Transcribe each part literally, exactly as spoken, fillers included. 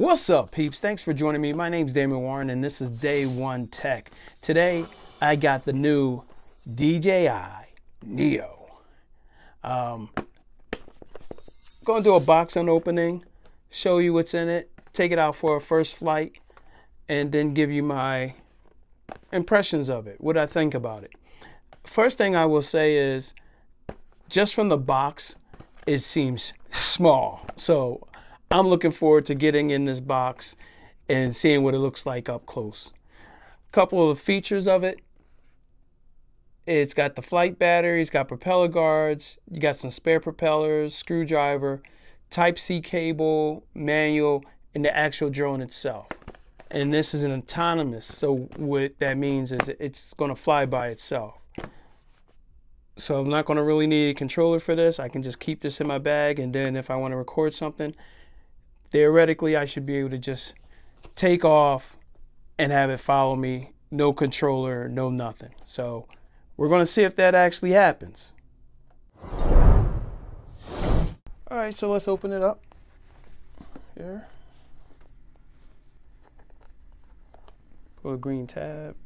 What's up, peeps? Thanks for joining me. My name's Damien Warren, and this is Day One Tech. Today, I got the new D J I NEO. Um, gonna do a box unopening, show you what's in it, take it out for a first flight, and then give you my impressions of it, what I think about it. First thing I will say is, just from the box, it seems small. So I'm looking forward to getting in this box and seeing what it looks like up close. A couple of features of it. It's got the flight battery, it's got propeller guards, you got some spare propellers, screwdriver, Type-C cable, manual, and the actual drone itself. And this is an autonomous, so what that means is it's gonna fly by itself. So I'm not gonna really need a controller for this. I can just keep this in my bag, and then if I wanna record something, theoretically, I should be able to just take off and have it follow me. No controller, no nothing. So we're going to see if that actually happens. All right, so let's open it up here. Pull a green tab.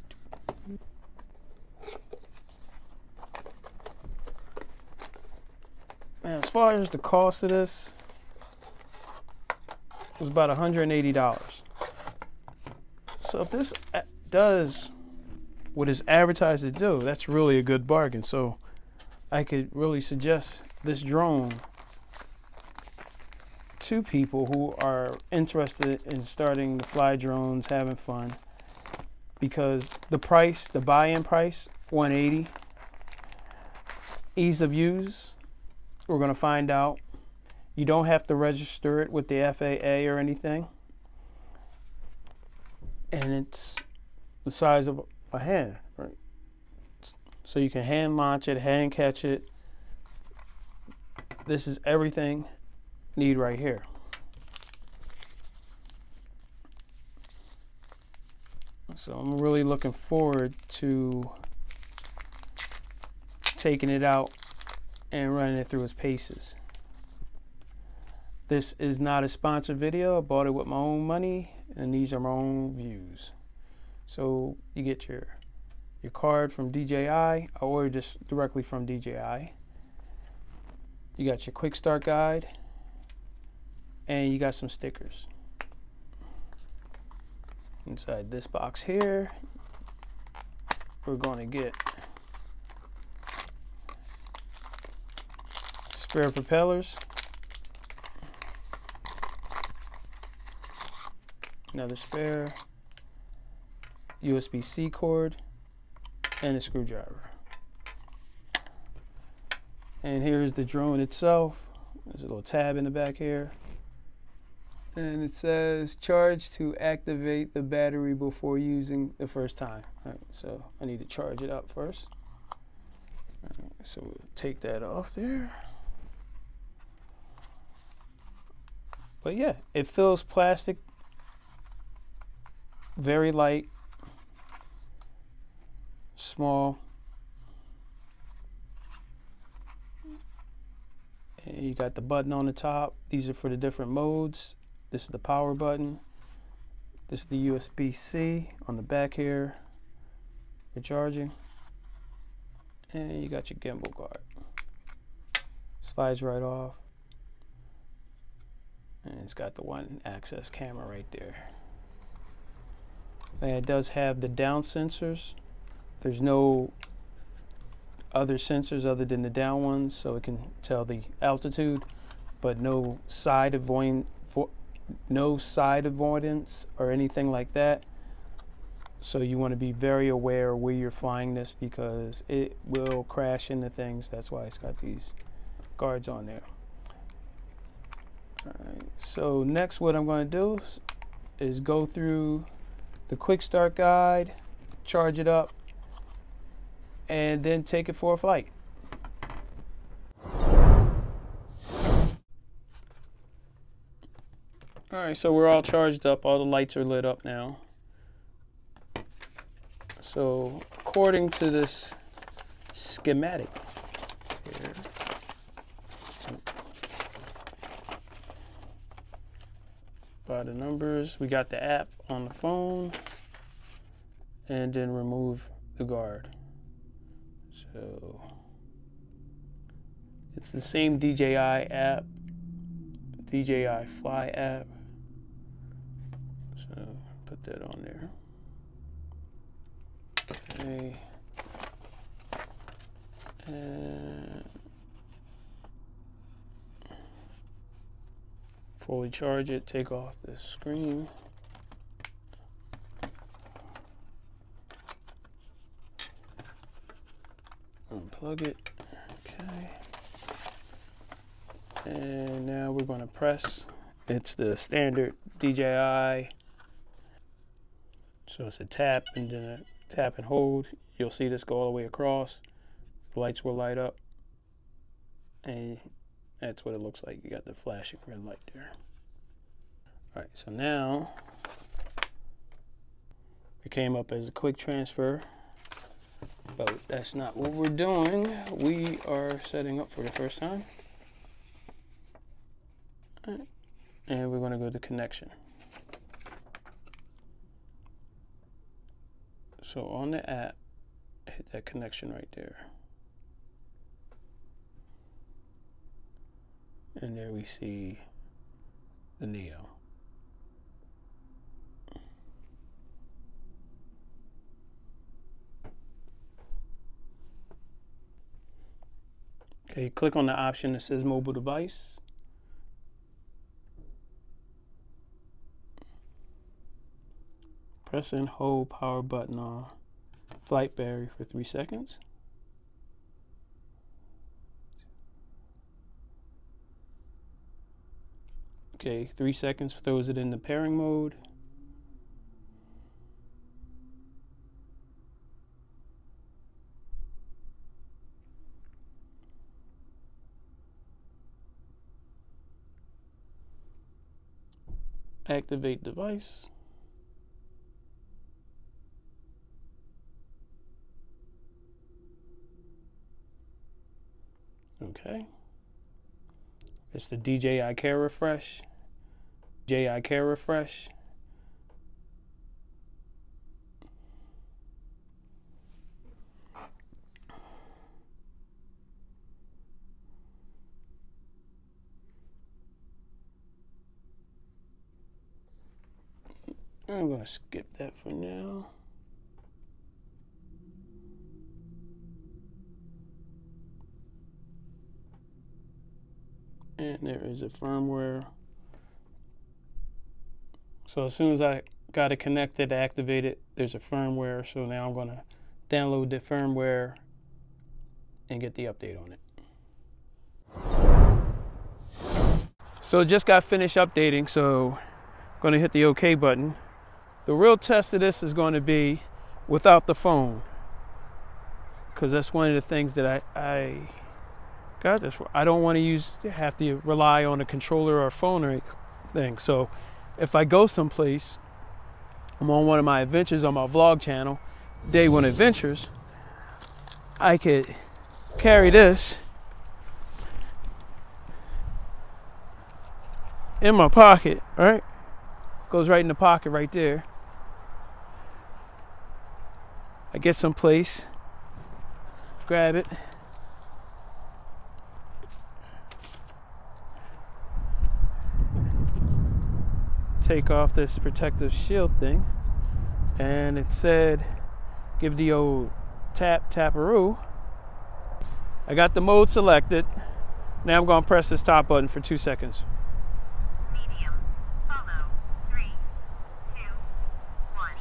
And as far as the cost of this, it was about one hundred eighty dollars. So if this does what it's advertised to do, that's really a good bargain. So I could really suggest this drone to people who are interested in starting to fly drones, having fun, because the price, the buy-in price, one hundred eighty dollars. Ease of use, we're gonna find out. You don't have to register it with the F A A or anything. And it's the size of a hand, right? So you can hand launch it, hand catch it. This is everything you need right here. So I'm really looking forward to taking it out and running it through its paces. This is not a sponsored video. I bought it with my own money, and these are my own views. So you get your your card from D J I. I ordered this directly from D J I. You got your quick start guide, and you got some stickers. Inside this box here, we're going to get spare propellers. Another spare, U S B C cord, and a screwdriver. And here's the drone itself. There's a little tab in the back here. And it says, charge to activate the battery before using the first time. All right, so I need to charge it up first. All right, so we'll take that off there. But yeah, it feels plastic. Very light, small, and you got the button on the top. These are for the different modes. This is the power button. This is the U S B C on the back here for charging, and you got your gimbal guard. Slides right off, and it's got the one access camera right there. And it does have the down sensors. There's no other sensors other than the down ones, so it can tell the altitude, but no side avoid, no side avoidance or anything like that. So you want to be very aware where you're flying this, because it will crash into things. That's why it's got these guards on there. All right. So next, what I'm going to do is go through the quick start guide, charge it up, and then take it for a flight. All right, so we're all charged up. All the lights are lit up now. So according to this schematic here, by the numbers. We got the app on the phone, and then remove the guard. So it's the same D J I app, D J I Fly app. So put that on there. Okay. And before we charge it, take off the screen. Unplug it. Okay. And now we're going to press. It's the standard D J I. So it's a tap and then a tap and hold. You'll see this go all the way across. The lights will light up. And that's what it looks like. You got the flashing red light there. All right, so now it came up as a quick transfer, but that's not what we're doing. We are setting up for the first time. All right. And we're going to go to connection. So on the app, hit that connection right there. And there we see the NEO. Okay, click on the option that says mobile device. Press and hold power button on flight battery for three seconds. Okay, three seconds throws it into pairing mode. Activate device. Okay. It's the D J I Care Refresh. D J I Care Refresh. I'm going to skip that for now. And there is a firmware. So as soon as I got it connected, activated, there's a firmware. So now I'm going to download the firmware and get the update on it. So just got finished updating, so I'm going to hit the OK button. The real test of this is going to be without the phone, because that's one of the things that I, I got this for. I don't want to use, have to rely on a controller or a phone or anything. So if I go someplace, I'm on one of my adventures on my vlog channel, Day One Adventures, I could carry this in my pocket, right? Goes right in the pocket right there. I get someplace, grab it. Take off this protective shield thing, and it said give the old tap taparoo. I got the mode selected. Now I'm gonna press this top button for two seconds. Medium, follow, three, two, one.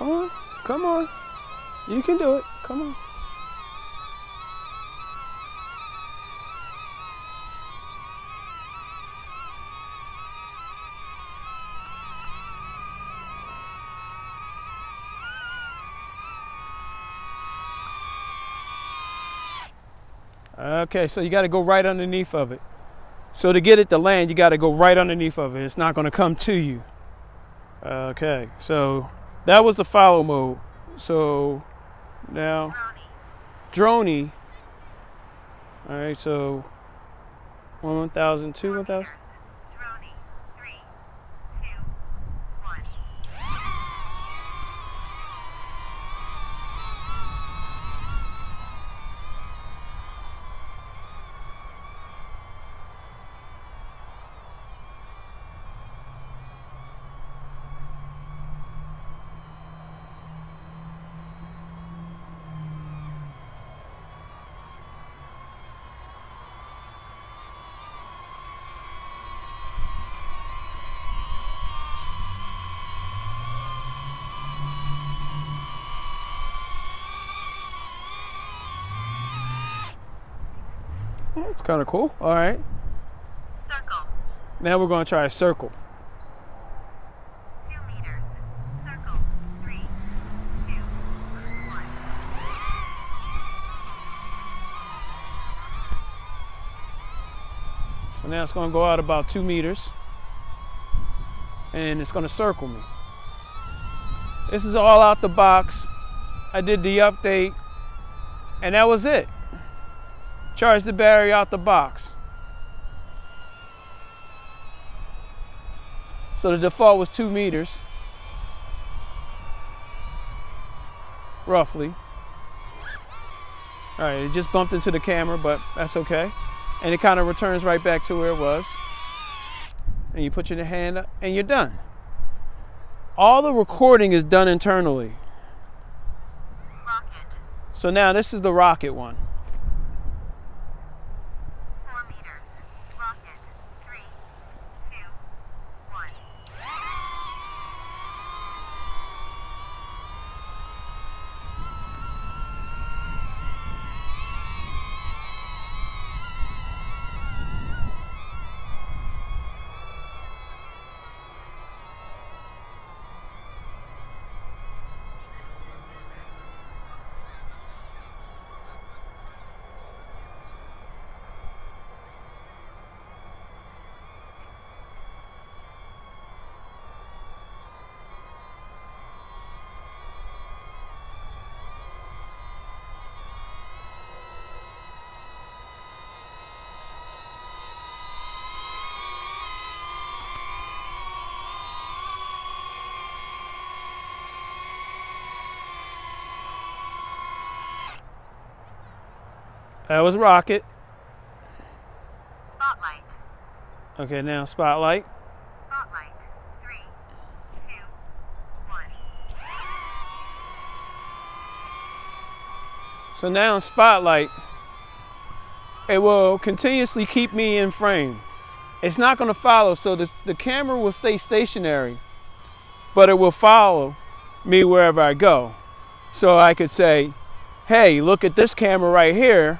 Come on, come on. You can do it, come on. Okay, so you got to go right underneath of it. So to get it to land, you got to go right underneath of it. It's not going to come to you. Okay, so that was the follow mode. So now, droney. All right, so one, one thousand, two, one thousand. Droney, three, two, one. It's kind of cool. All right. Circle. Now we're going to try a circle. Two meters. Circle. Three, two, one. So now it's going to go out about two meters, and it's going to circle me. This is all out the box. I did the update, and that was it. Charge the battery out the box. So the default was two meters, roughly. All right, it just bumped into the camera, but that's okay. And it kind of returns right back to where it was. And you put your hand up and you're done. All the recording is done internally. Rocket. So now this is the rocket one. That was rocket. Spotlight. Okay, now spotlight. Spotlight. Three, two, one. So now in spotlight, it will continuously keep me in frame. It's not going to follow, so the, the camera will stay stationary, but it will follow me wherever I go. So I could say, hey, look at this camera right here.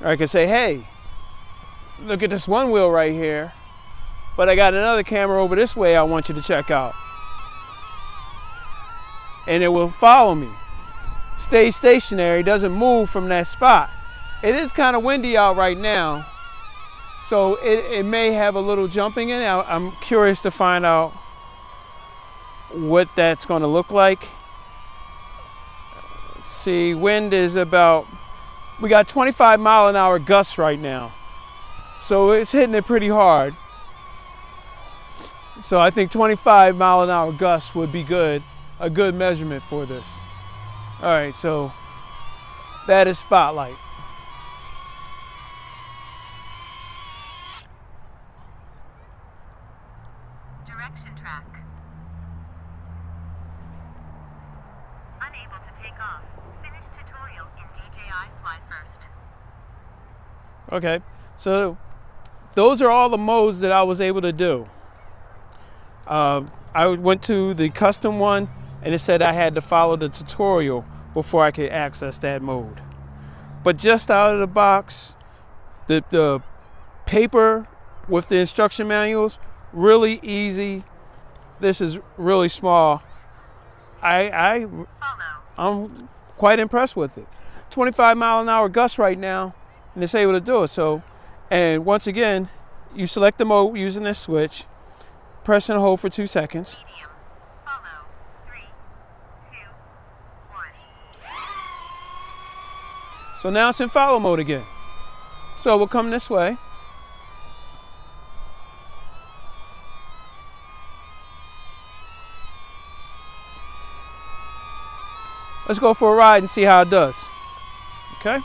Or I could say, hey, look at this one wheel right here, but I got another camera over this way I want you to check out. And it will follow me. Stay stationary, doesn't move from that spot. It is kind of windy out right now, so it, it may have a little jumping in. I, I'm curious to find out what that's going to look like. Let's see, wind is about... We got twenty-five mile an hour gusts right now. So it's hitting it pretty hard. So I think twenty-five mile an hour gusts would be good, a good measurement for this. All right, so that is spotlight. Direction track. Unable to take off. Finish tutorial in D J I Fly first. Okay, so those are all the modes that I was able to do. Uh, I went to the custom one and it said I had to follow the tutorial before I could access that mode. But just out of the box, the, the paper with the instruction manuals, really easy. This is really small. I, I, I'm quite impressed with it. twenty-five mile an hour gust right now, and it's able to do it. So, and once again, you select the mode using this switch, press and hold for two seconds. Medium. Follow. Three, two, one. So now it's in follow mode again. So we'll come this way. Let's go for a ride and see how it does. Okay.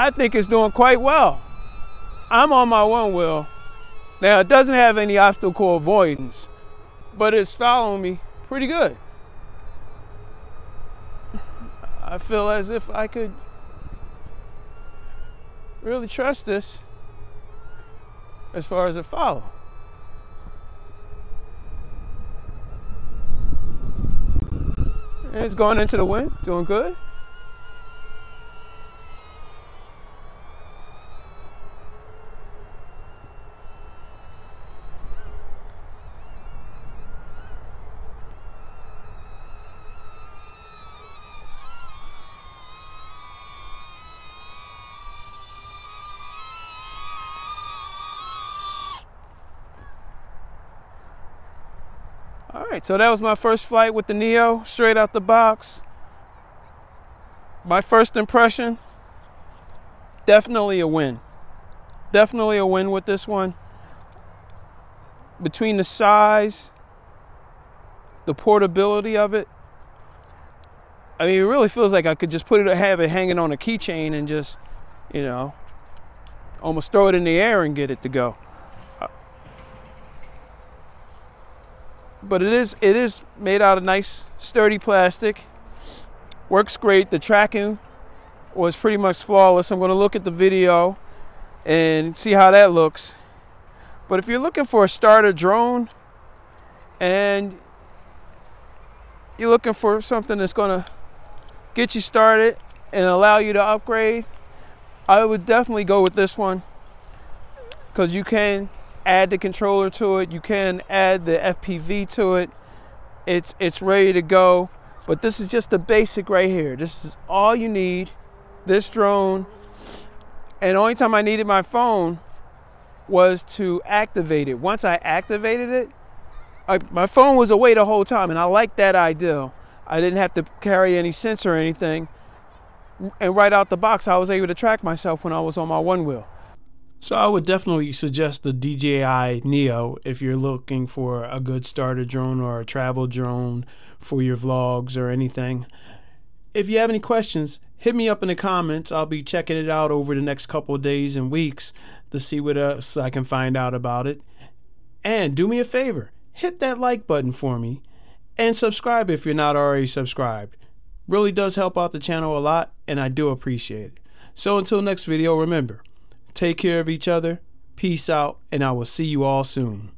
I think it's doing quite well. I'm on my one wheel. Now, it doesn't have any obstacle avoidance, but it's following me pretty good. I feel as if I could really trust this as far as it follows. And it's going into the wind, doing good. Alright, so that was my first flight with the NEO, straight out the box. My first impression, definitely a win. Definitely a win with this one. Between the size, the portability of it, I mean, it really feels like I could just put it, have it hanging on a keychain and just, you know, almost throw it in the air and get it to go. But it is, it is made out of nice, sturdy plastic. Works great. The tracking was pretty much flawless. I'm going to look at the video and see how that looks. But if you're looking for a starter drone and you're looking for something that's going to get you started and allow you to upgrade, I would definitely go with this one, because you can add the controller to it, you can add the F P V to it. It's it's ready to go. But this is just the basic right here. This is all you need, this drone. And the only time I needed my phone was to activate it. Once I activated it, I, my phone was away the whole time, and I liked that idea. I didn't have to carry any sensor or anything. And right out the box, I was able to track myself when I was on my one wheel. So I would definitely suggest the D J I NEO if you're looking for a good starter drone or a travel drone for your vlogs or anything. If you have any questions, hit me up in the comments. I'll be checking it out over the next couple of days and weeks to see what else I can find out about it. And do me a favor, hit that like button for me and subscribe if you're not already subscribed. Really does help out the channel a lot, and I do appreciate it. So until next video, remember, take care of each other, peace out, and I will see you all soon.